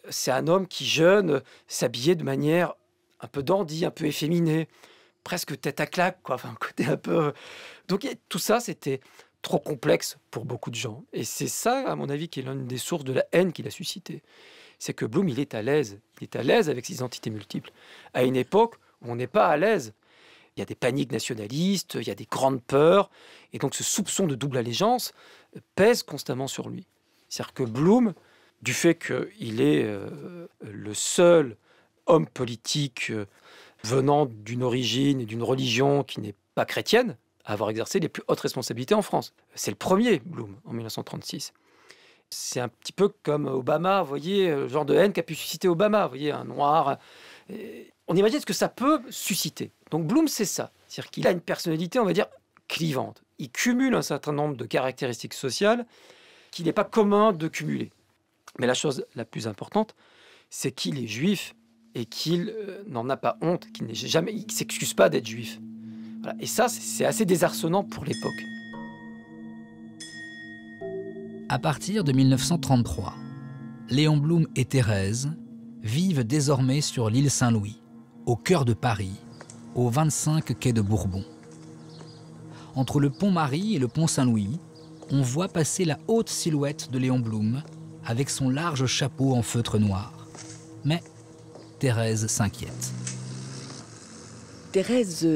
C'est un homme qui, jeune, s'habillait de manière un peu dandy, un peu efféminée, presque tête à claque, quoi. Enfin, un côté un peu... Donc tout ça, c'était trop complexe pour beaucoup de gens. Et c'est ça, à mon avis, qui est l'une des sources de la haine qu'il a suscitée. C'est que Blum, il est à l'aise. Il est à l'aise avec ses identités multiples. À une époque où on n'est pas à l'aise. Il y a des paniques nationalistes, il y a des grandes peurs. Et donc ce soupçon de double allégeance pèse constamment sur lui. C'est-à-dire que Blum, du fait qu'il est le seul homme politique venant d'une origine et d'une religion qui n'est pas chrétienne, à avoir exercé les plus hautes responsabilités en France. C'est le premier, Blum, en 1936. C'est un petit peu comme Obama, vous voyez, le genre de haine qu'a pu susciter Obama, vous voyez, un noir. Et on imagine ce que ça peut susciter. Donc Blum, c'est ça. C'est-à-dire qu'il a une personnalité, on va dire, clivante. Il cumule un certain nombre de caractéristiques sociales qu'il n'est pas commun de cumuler. Mais la chose la plus importante, c'est qu'il est juif et qu'il n'en a pas honte, qu'il ne s'excuse pas d'être juif. Voilà. Et ça, c'est assez désarçonnant pour l'époque. À partir de 1933, Léon Blum et Thérèse vivent désormais sur l'île Saint-Louis, au cœur de Paris, au 25 quai de Bourbon. Entre le pont Marie et le pont Saint-Louis, on voit passer la haute silhouette de Léon Blum avec son large chapeau en feutre noir. Mais Thérèse s'inquiète. Thérèse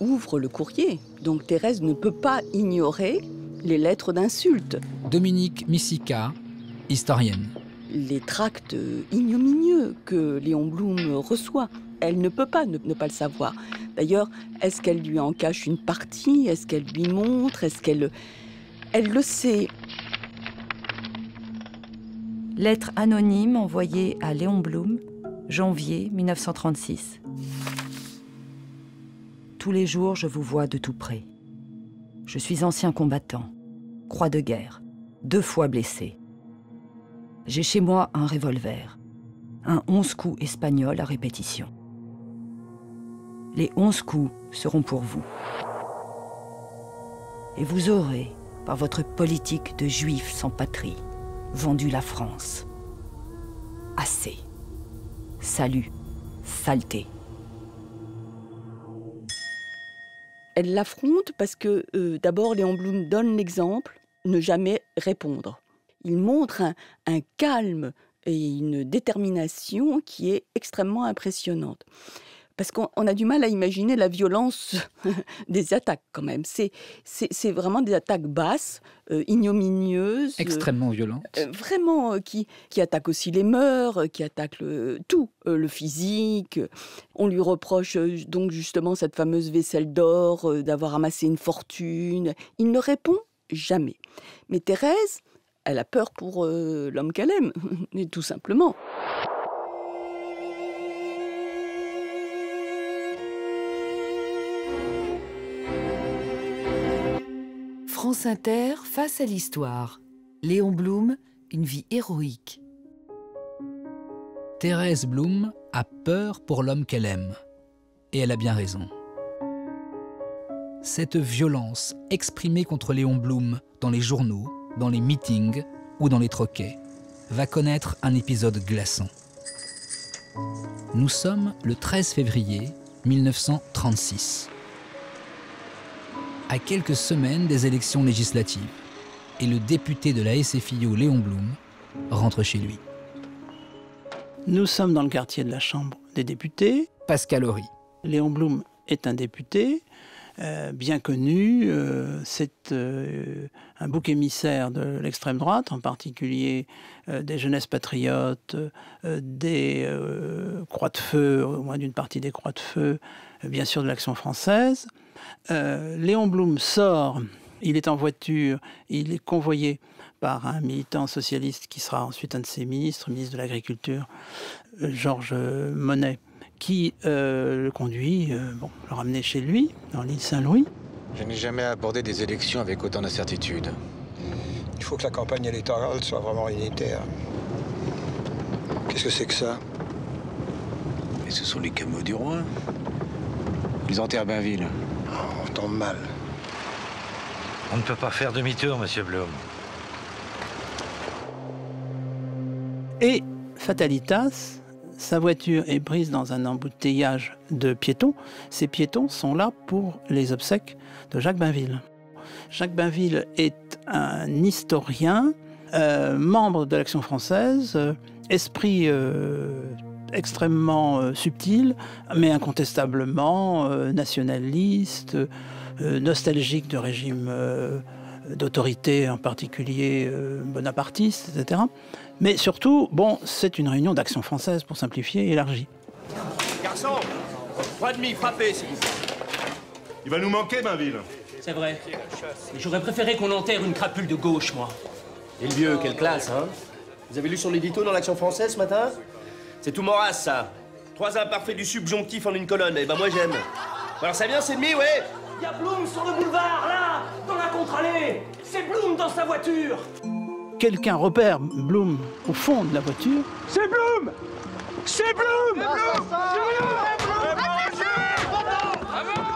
ouvre le courrier, donc Thérèse ne peut pas ignorer les lettres d'insultes. Dominique Missica, historienne. Les tracts ignominieux que Léon Blum reçoit, elle ne peut pas ne pas le savoir. D'ailleurs, est-ce qu'elle lui en cache une partie? Est-ce qu'elle lui montre? Est-ce qu'elle... Elle le sait. Lettre anonyme envoyée à Léon Blum, janvier 1936. Tous les jours, je vous vois de tout près. Je suis ancien combattant, croix de guerre, 2 fois blessé. J'ai chez moi un revolver, un 11 coups espagnol à répétition. Les 11 coups seront pour vous. Et vous aurez, par votre politique de juifs sans patrie, vendu la France. Assez. Salut, saleté. Elle l'affronte parce que, d'abord, Léon Blum donne l'exemple, ne jamais répondre. Il montre un calme et une détermination qui est extrêmement impressionnante. Parce qu'on a du mal à imaginer la violence des attaques, quand même. C'est vraiment des attaques basses, ignominieuses. Extrêmement violentes. Vraiment, qui attaquent aussi les mœurs, qui attaquent tout, le physique. On lui reproche donc justement cette fameuse vaisselle d'or, d'avoir amassé une fortune. Il ne répond jamais. Mais Thérèse, elle a peur pour l'homme qu'elle aime, tout simplement. France Inter, face à l'histoire. Léon Blum, une vie héroïque. Thérèse Blum a peur pour l'homme qu'elle aime. Et elle a bien raison. Cette violence exprimée contre Léon Blum dans les journaux, dans les meetings ou dans les troquets va connaître un épisode glaçant. Nous sommes le 13 février 1936. À quelques semaines des élections législatives, et le député de la SFIO, Léon Blum, rentre chez lui. Nous sommes dans le quartier de la Chambre des députés. Pascal Ory. Léon Blum est un député bien connu. C'est un bouc émissaire de l'extrême droite, en particulier des jeunesses patriotes, des croix de feu, au moins d'une partie des croix de feu, bien sûr de l'Action française. Léon Blum sort Il est en voiture, il est convoyé par un militant socialiste qui sera ensuite un de ses ministres, ministre de l'Agriculture, Georges Monnet, qui le conduit, le ramener chez lui, dans l'île Saint-Louis. Je n'ai jamais abordé des élections avec autant d'incertitude. Il faut que la campagne électorale soit vraiment unitaire. Qu'est-ce que c'est que ça? Et ce sont les camelots du roi. Ils enterrent Bainville. Oh, on tombe mal. On ne peut pas faire demi-tour, monsieur Blum. Et, fatalitas, sa voiture est prise dans un embouteillage de piétons. Ces piétons sont là pour les obsèques de Jacques Bainville. Jacques Bainville est un historien, membre de l'Action française, esprit extrêmement subtil, mais incontestablement nationaliste, nostalgique de régime d'autorité, en particulier bonapartiste, etc. Mais surtout, bon, c'est une réunion d'Action française, pour simplifier, élargie. Garçon, 3,5 frappés, s'il vous plaît. Il va nous manquer, Bainville. C'est vrai. J'aurais préféré qu'on enterre une crapule de gauche, moi. Et le vieux, quelle classe, hein? Vous avez lu son édito dans l'Action française, ce matin? C'est tout Maurras, ça. 3 imparfaits du subjonctif en une colonne. Eh ben, moi, j'aime. Alors, ça vient, c'est demi, ouais? Il y a Blum sur le boulevard, là, dans la contre-allée. C'est Blum dans sa voiture. Quelqu'un repère Blum au fond de la voiture. C'est Blum! C'est Blum!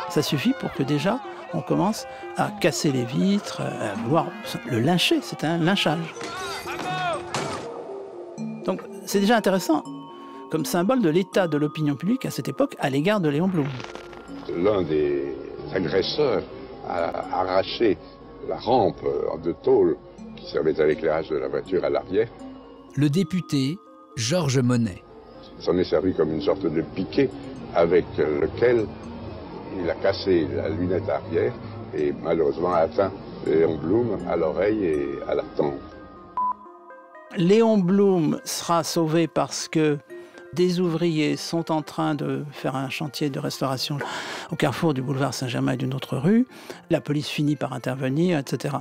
Ça suffit pour que déjà, on commence à casser les vitres, à vouloir le lyncher. C'est un lynchage. Donc, c'est déjà intéressant comme symbole de l'état de l'opinion publique à cette époque à l'égard de Léon Blum. L'un des agresseurs a arraché la rampe de tôle qui servait à l'éclairage de la voiture à l'arrière. Le député Georges Monnet. Il s'en est servi comme une sorte de piquet avec lequel il a cassé la lunette arrière et malheureusement a atteint Léon Blum à l'oreille et à la tempe. Léon Blum sera sauvé parce que des ouvriers sont en train de faire un chantier de restauration au carrefour du boulevard Saint-Germain et d'une autre rue. La police finit par intervenir, etc.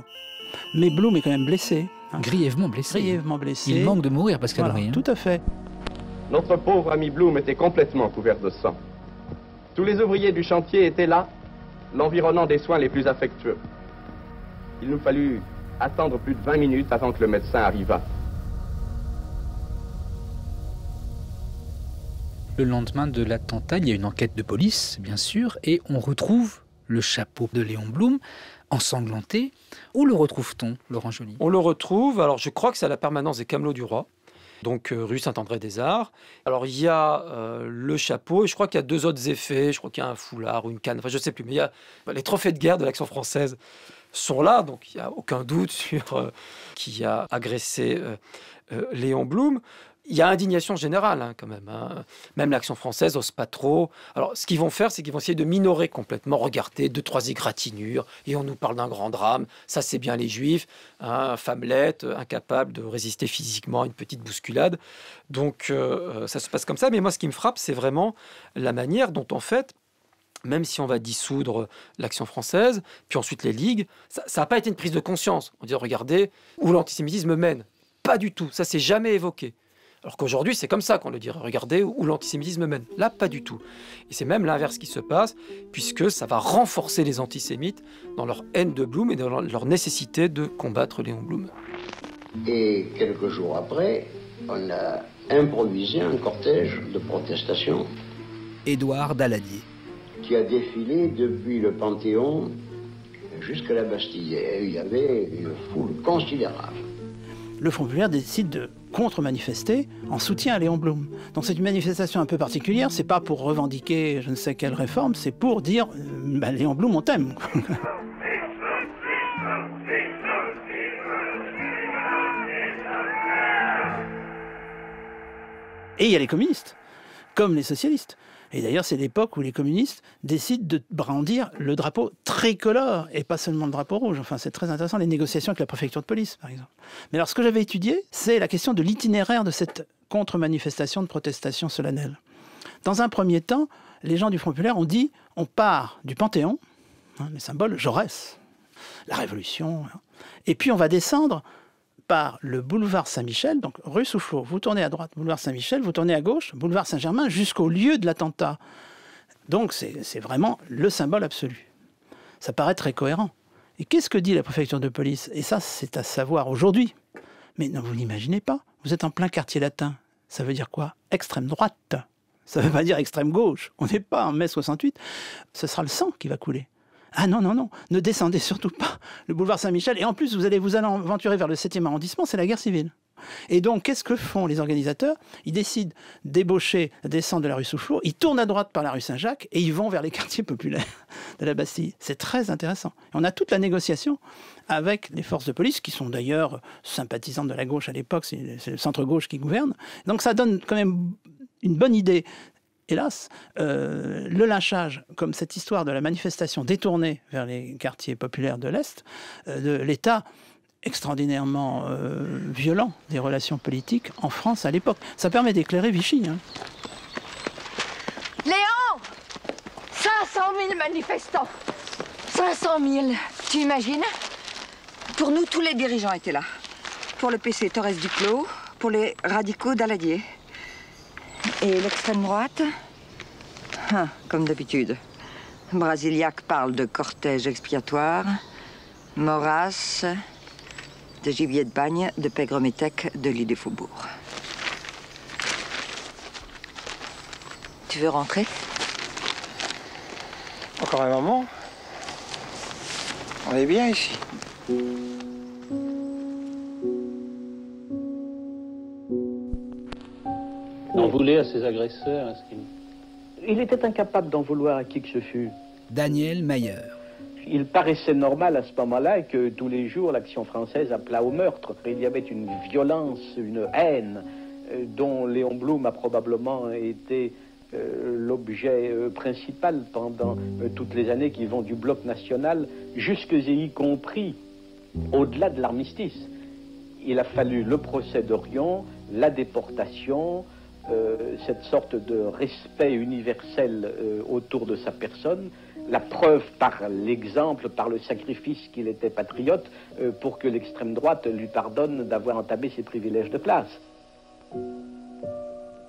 Mais Blum est quand même blessé. Hein. Grièvement blessé. Grièvement blessé. Il manque de mourir, Pascal Ory. Voilà, tout à fait. Notre pauvre ami Blum était complètement couvert de sang. Tous les ouvriers du chantier étaient là, l'environnant des soins les plus affectueux. Il nous fallut attendre plus de 20 minutes avant que le médecin arrivât. Le lendemain de l'attentat, il y a une enquête de police, bien sûr, et on retrouve le chapeau de Léon Blum, ensanglanté. Où le retrouve-t-on, Laurent Joly? On le retrouve, alors je crois que c'est à la permanence des Camelots du Roi, donc rue Saint-André-des-Arts. Alors il y a le chapeau, et je crois qu'il y a 2 autres effets, je crois qu'il y a un foulard ou une canne, enfin je ne sais plus, mais il y a les trophées de guerre de l'Action française sont là, donc il n'y a aucun doute sur qui a agressé Léon Blum. Il y a indignation générale, hein, quand même. Hein. Même l'Action française n'ose pas trop. Alors, ce qu'ils vont faire, c'est qu'ils vont essayer de minorer complètement. Regardez, 2-3 égratignures, et on nous parle d'un grand drame. Ça, c'est bien les Juifs, hein, femmelettes, incapables de résister physiquement à une petite bousculade. Donc, ça se passe comme ça. Mais moi, ce qui me frappe, c'est vraiment la manière dont, en fait, même si on va dissoudre l'Action française, puis ensuite les ligues, ça n'a pas été une prise de conscience. On dit, regardez, où l'antisémitisme mène. Pas du tout. Ça, c'est jamais évoqué. Alors qu'aujourd'hui, c'est comme ça qu'on le dirait. Regardez où l'antisémitisme mène. Là, pas du tout. Et c'est même l'inverse qui se passe, puisque ça va renforcer les antisémites dans leur haine de Blum et dans leur nécessité de combattre Léon Blum. Et quelques jours après, on a improvisé un cortège de protestation. Édouard Daladier. Qui a défilé depuis le Panthéon jusqu'à la Bastille. Et il y avait une foule considérable. Le Front populaire décide de contre-manifester en soutien à Léon Blum. Donc c'est une manifestation un peu particulière, c'est pas pour revendiquer je ne sais quelle réforme, c'est pour dire ben, Léon Blum, on t'aime. Et il y a les communistes, comme les socialistes. Et d'ailleurs, c'est l'époque où les communistes décident de brandir le drapeau tricolore et pas seulement le drapeau rouge. Enfin, c'est très intéressant, les négociations avec la préfecture de police, par exemple. Mais alors, ce que j'avais étudié, c'est la question de l'itinéraire de cette contre-manifestation de protestation solennelle. Dans un premier temps, les gens du Front populaire ont dit on part du Panthéon, hein, les symboles Jaurès, la Révolution. Et puis on va descendre par le boulevard Saint-Michel, donc rue Soufflot, vous tournez à droite, boulevard Saint-Michel, vous tournez à gauche, boulevard Saint-Germain, jusqu'au lieu de l'attentat. Donc c'est vraiment le symbole absolu. Ça paraît très cohérent. Et qu'est-ce que dit la préfecture de police? Et ça, c'est à savoir aujourd'hui. Mais non, vous n'imaginez pas, vous êtes en plein quartier latin. Ça veut dire quoi? Extrême droite. Ça ne veut pas dire extrême gauche. On n'est pas en mai 68. Ce sera le sang qui va couler. Ah non, non, non, ne descendez surtout pas le boulevard Saint-Michel. Et en plus, vous allez vous aventurer vers le 7e arrondissement, c'est la guerre civile. Et donc, qu'est-ce que font les organisateurs? Ils décident d'ébaucher, descendre de la rue Soufflot, ils tournent à droite par la rue Saint-Jacques et ils vont vers les quartiers populaires de la Bastille. C'est très intéressant. Et on a toute la négociation avec les forces de police, qui sont d'ailleurs sympathisantes de la gauche à l'époque, c'est le centre-gauche qui gouverne. Donc ça donne quand même une bonne idée. Hélas, le lynchage, comme cette histoire de la manifestation détournée vers les quartiers populaires de l'Est, de l'état extraordinairement violent des relations politiques en France à l'époque. Ça permet d'éclairer Vichy. Hein. Léon, 500 000 manifestants. 500 000. Tu imagines? Pour nous, tous les dirigeants étaient là. Pour le PC, Torres Duclos. Pour les radicaux, Daladier. Et l'extrême droite, comme d'habitude. Brasiliac parle de cortège expiatoire, Maurras, de gibier de bagne, de pègre-métèque, de l'île des Faubourgs. Tu veux rentrer? Encore un moment. On est bien ici. D'en vouloir à ses agresseurs, est-ce qu'il... Il était incapable d'en vouloir à qui que ce fût. Daniel Mayer. Il paraissait normal à ce moment-là que tous les jours l'action française appelait au meurtre. Il y avait une violence, une haine dont Léon Blum a probablement été l'objet principal pendant toutes les années qui vont du bloc national jusque y compris au-delà de l'armistice. Il a fallu le procès d'Orion, la déportation... cette sorte de respect universel autour de sa personne, la preuve par l'exemple, par le sacrifice qu'il était patriote, pour que l'extrême droite lui pardonne d'avoir entamé ses privilèges de classe.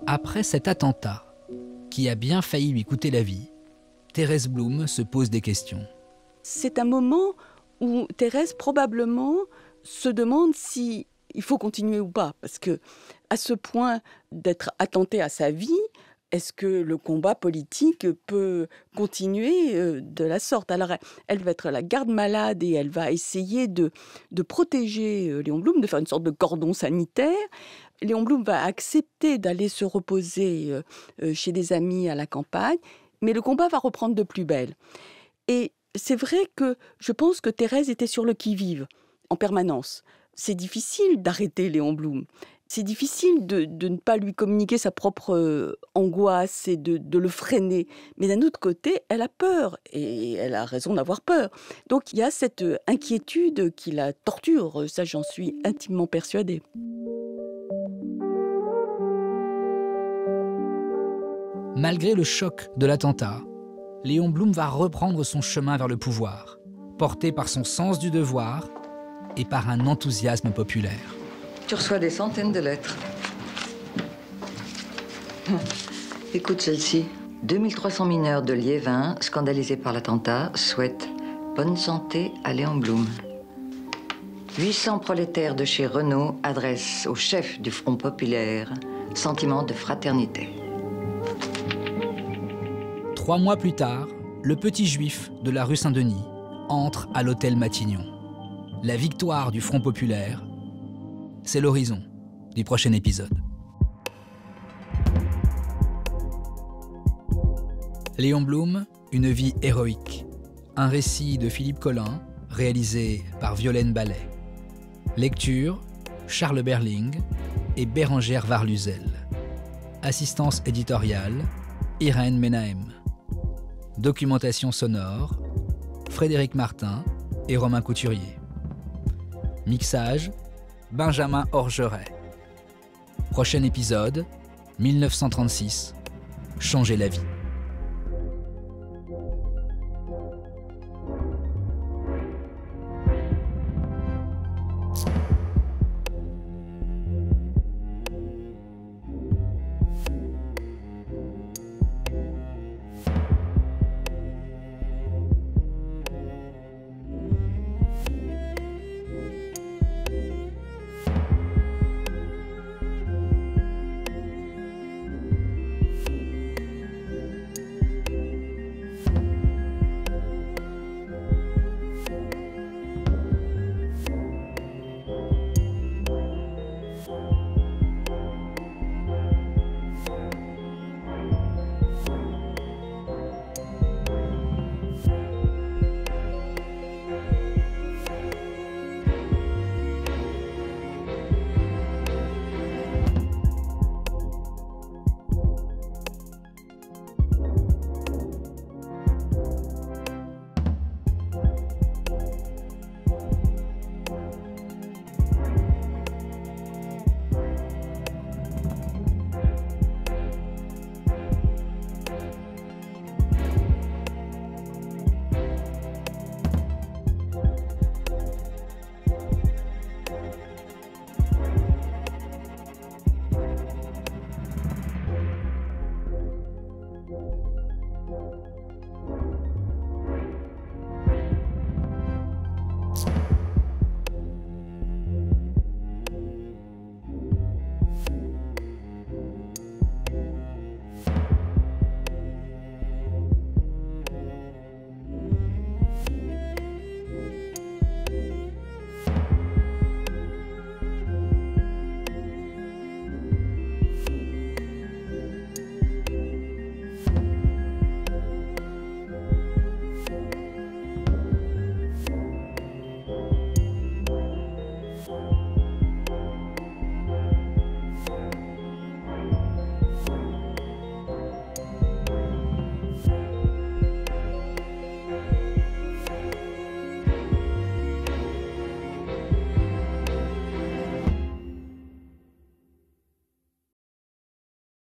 Après cet attentat, qui a bien failli lui coûter la vie, Thérèse Blum se pose des questions. C'est un moment où Thérèse probablement se demande si il faut continuer ou pas, parce que à ce point d'être attenté à sa vie, est-ce que le combat politique peut continuer de la sorte? Alors, elle va être la garde-malade et elle va essayer de protéger Léon Blum, de faire une sorte de cordon sanitaire. Léon Blum va accepter d'aller se reposer chez des amis à la campagne, mais le combat va reprendre de plus belle. Et c'est vrai que je pense que Thérèse était sur le qui-vive en permanence. C'est difficile d'arrêter Léon Blum. C'est difficile de ne pas lui communiquer sa propre angoisse et de le freiner. Mais d'un autre côté, elle a peur et elle a raison d'avoir peur. Donc il y a cette inquiétude qui la torture. Ça, j'en suis intimement persuadée. Malgré le choc de l'attentat, Léon Blum va reprendre son chemin vers le pouvoir, porté par son sens du devoir et par un enthousiasme populaire. Tu reçois des centaines de lettres. Écoute celle-ci. 2300 mineurs de Liévin, scandalisés par l'attentat, souhaitent bonne santé à Léon Blum. 800 prolétaires de chez Renault adressent au chef du Front populaire sentiment de fraternité. 3 mois plus tard, le petit juif de la rue Saint-Denis entre à l'hôtel Matignon. La victoire du Front populaire, c'est l'horizon du prochain épisode. Léon Blum, une vie héroïque. Un récit de Philippe Collin, réalisé par Violaine Ballet. Lecture, Charles Berling et Bérangère Varluzel. Assistance éditoriale, Irène Menahem. Documentation sonore, Frédéric Martin et Romain Couturier. Mixage, Benjamin Orgeret. Prochain épisode, 1936, changer la vie.